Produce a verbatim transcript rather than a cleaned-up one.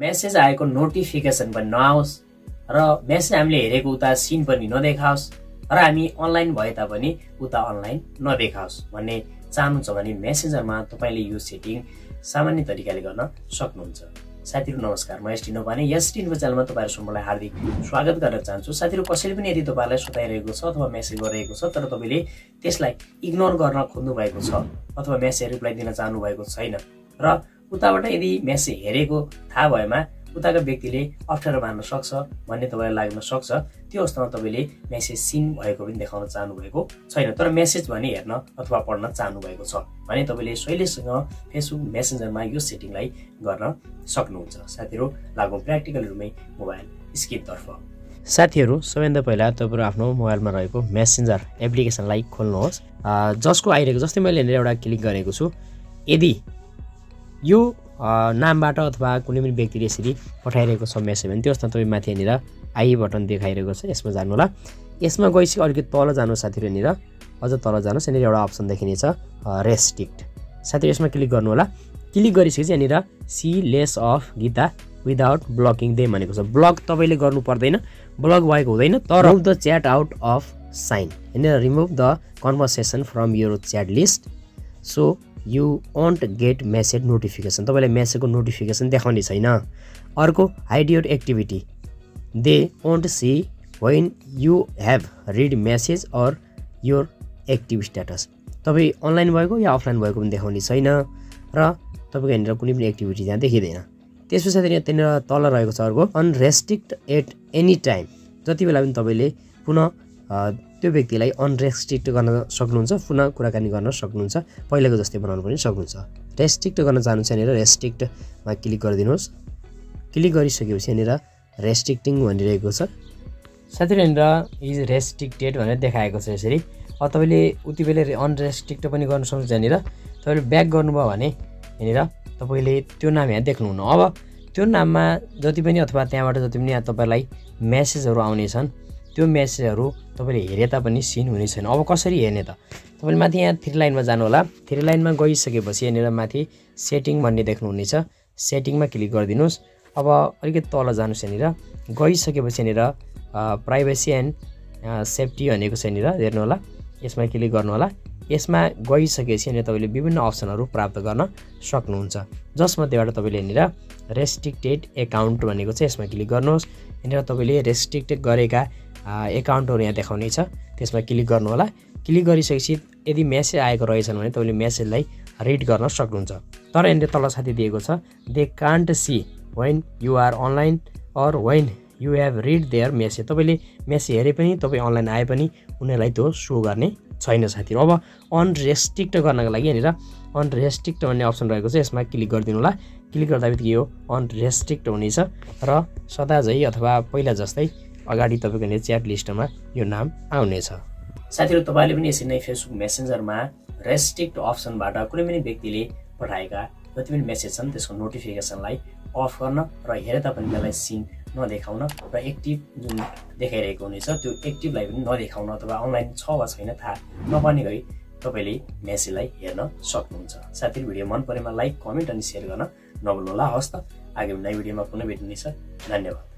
Message आएको notification पनि नआओस् र मेसेज हामीले हेरेको उता सीन पनि नदेखाओस् र हामी अनलाइन भए तापनि उता अनलाइन नदेखाओस् भन्ने चाहनुहुन्छ भने मेसेजहरुमा तपाईले यो सेटिङ सामान्य तरिकाले गर्न सक्नुहुन्छ। साथीहरु नमस्कार, म एसटी नोपाने यस टिनको च्यानलमा तपाईहरु सम्मलाई हार्दिक स्वागत गर्न चाहन्छु। साथीहरु कसैले पनि यदि तपाईलाई सोधाइरहेको छ अथवा मेसेज गरिरहेको छ तर तपाईले त्यसलाई इग्नोर गर्न खोज्नु भएको छ अथवा मेसेज रिप्लाई दिन चाहनु भएको छैन र उताबाट यदि मेसेज हेरेको थाहा भएमा उताको व्यक्तिले अप्ठ्यारो मान्न सक्छ भन्ने तपाईलाई लाग्न सक्छ। त्यो अवस्थामा तपाईले मेसेज सीन भएको पनि देखाउन चाहनु भएको छैन तर मेसेज भने हेर्न अथवा पढ्न चाहनु भएको छ भने तपाईले शैलीसँग फेसबुक मेसेन्जरमा यो सेटिङलाई गर्न सक्नुहुन्छ। साथीहरु लागौं प्र्याक्टिकल रुमै मोबाइल स्क्रिन तर्फ। साथीहरु सबैभन्दा पहिला तपाईहरु आफ्नो मोबाइलमा रहेको मेसेन्जर एप्लिकेसनलाई खोल्नुहोस्। जसको आइरहेको जस्तै मैले यहाँ एउटा क्लिक गरेको छु, यदि यो नामबाट अथवा कुनै पनि व्यक्तिले यसरी पठाइरहेको छ मेसेज भने त्यसमा तपाई माथि हेरेर आई बटन देखाइरहेको छ यसमा जानु होला। यसमा गएपछि अलिक तल जानु साथीहरु, हेरेर अझ तल जानु, यहाँनिर एउटा अप्सन देखिने छ रेस्ट्रिक्ट। साथीहरु यसमा क्लिक गर्नु होला। क्लिक गरिसकेपछि यहाँनिर see less of Gita without blocking they भनेको छ। ब्लक तपाईले गर्नु पर्दैन, ब्लक भएको हुँदैन, तर remove the chat out of sign, यहाँनिर remove the conversation from your chat list so you won't get message notification, तपाईलाई मेसेजको नोटिफिकेसन देखाउने छैन। अर्को hide your activity, they won't see when you have read message or your active status, तपाई online भएको या offline भएको पनि देखाउने छैन र तपाईको यहाँनिर कुनै पनि एक्टिभिटी यहाँ देखिदैन। त्यसपछि साथै त्यहाँनिर तल रहेको छ अर्को अनरेस्ट्रिक्ट एट एनी टाइम, जति बेला पनि तपाईले पुनः त्यो व्यक्तिलाई अनरेस्ट्रिक्ट गर्न सक्नुहुन्छ, पुनः कुराकानी गर्न सक्नुहुन्छ, पहिलेको जस्तै बनाउन पनि सक्नुहुन्छ। रेस्ट्रिक्ट गर्न चाहनुहुन्छ भनेर रेस्ट्रिक्टमा क्लिक गरिदिनुहोस्। क्लिक गरिसकेपछि यहाँनिर रेस्ट्रिक्टिङ भनिरहेको छ साथीहरु, यहाँनिर इज रेस्ट्रिक्टेड भनेर देखाएको छ यसरी। अब तपाईले उति बेला अनरेस्ट्रिक्ट पनि गर्न सक्नुहुन्छ। यहाँनिर तपाईले ब्याक गर्नुभयो भने यहाँनिर तपाईले त्यो नाम यहाँ देख्नुहुन्न। अब त्यो नाममा जति पनि अथवा त्यहाँबाट जति पनि तपाईलाई मेसेजहरु आउने छन् त्यो मेसेजहरु तपाईले हेरे तापनि सीन हुने छैन। अब कसरी हेर्ने त, तपाईले माथि यहाँ थ्री लाइनमा जानु होला। थ्री लाइनमा गइसकेपछि यहाँनिर माथि सेटिङ भन्ने देख्नुहुनेछ, सेटिङमा क्लिक गरिदिनुस्। अब अलिकति तल जानुस्, यहाँनिर गइसकेपछि यहाँनिर प्राइभेसी एन्ड सेफ्टी भनेको छ, यहाँनिर हेर्नु होला। यसमा क्लिक गर्नु होला। यसमा गइसकेपछि यहाँनिर तपाईले विभिन्न अप्सनहरु प्राप्त गर्न सक्नुहुन्छ, जसमध्येबाट तपाईले यहाँनिर रेस्ट्रिक्टेड एकाउन्ट भनेको छ यसमा क्लिक गर्नुहोस्। यहाँनिर तपाईले रेस्ट्रिक्ट गरेका एकाउन्टहरु यहाँ देखाउने छ, त्यसमा क्लिक गर्नु होला। क्लिक गरिसकेपछि यदि मेसेज आएको रहेछन् भने तपाईले मेसेजलाई रिड गर्न सक्नुहुन्छ, तर यहाँनिर तल साथी दिएको छ they can't see when you are online or when you have read their message, तपाईले मेसेज हेरे पनि तपाई अनलाइन आए पनि उनीहरुलाई त्यो सो गर्ने छैन साथीहरु। अब अनरेस्ट्रिक्ट गर्नको लागि यहाँनिर अनरेस्ट्रिक्ट भन्ने अप्सन रहेको छ, यसमा क्लिक गरिदिनु होला। क्लिक गर्दा बित्तिकै यो अनरेस्ट्रिक्ट हुनेछ र सदाझै अथवा पहिला जस्तै अगाडि तपाईको नि च्याट लिस्टमा यो नाम आउनेछ। साथीहरु तपाईले पनि यसरी नै फेसबुक मेसेन्जरमा रेस्ट्रिक्ट अप्सनबाट कुनै पनि व्यक्तिले पठाएका जति पनि मेसेज छन् त्यसको नोटिफिकेसनलाई अफ गर्न र हेरे तापनि त्यसलाई सीन नदेखाउन र एक्टिभ जुन देखाइरहेको हुनेछ त्यो एक्टिभलाई पनि नदेखाउन अथवा अनलाइन छ वा छैन थाहा नपाउने गरी तपाईले मेसेजलाई हेर्न सक्नुहुन्छ। साथीहरु भिडियो मन परेमा लाइक, कमेन्ट अनि शेयर गर्न नभुल्नु होला। हस् त आगामी नयाँ भिडियोमा पुनः भेट्नेछ। धन्यवाद।